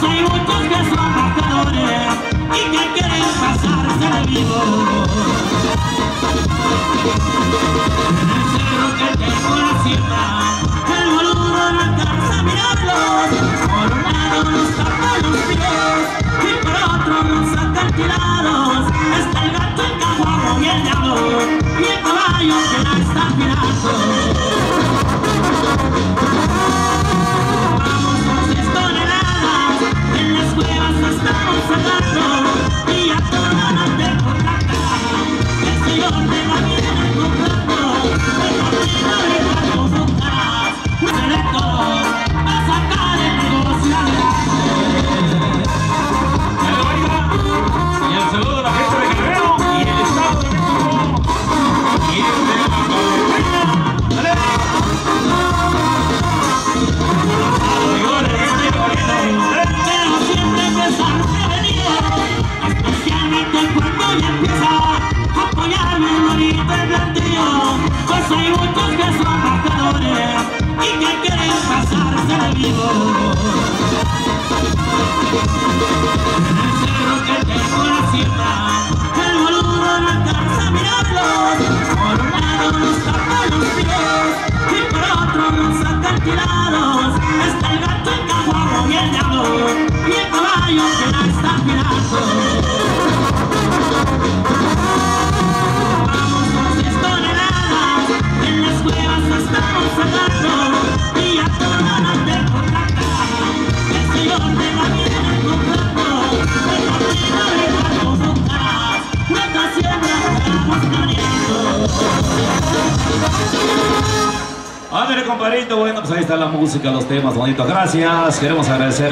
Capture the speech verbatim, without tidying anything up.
son muchos los trabajadores y que quieren pasarse de vivo. En el cerro que tengo la sierra, el boludo no alcanza a mirarlos. Por un lado los tapa los pies y por otro los saca alquilados. Está el gato, el caguamo y el diablo y el caballo que la está mirando. Estamos sacando y a todas las de por la cara. El señor de la vida en el contrato, el partido de las consultas, un selecto va a sacar el negocio adelante. El baile y el saludo a la gente de Guerrero y el Estado de México y el de la Comunidad. ¡Dale! Llegó la gente de Guerrero. Especialmente cuando ya empieza a apoyarme el bonito el plantillo, pues hay muchos que son bajadores y que quieren pasarse de vivo. En el cerro que tengo la sierra, el boludo no alcanza a mirarlos. Por un lado los tapa los pies y por otro los saca alquilados. Está el gato, el caguamo y el diablo y el caballo que la está mirando. Vamos con diez toneladas, en las cuevas estamos sacando y a todas las de por la cara. El señor de la vida en el contrato, el partido de las consultas, nuestra siembra estamos planeando. Ándale, compadrito, bueno, pues ahí está la música, los temas bonitos. Gracias, queremos agradecer.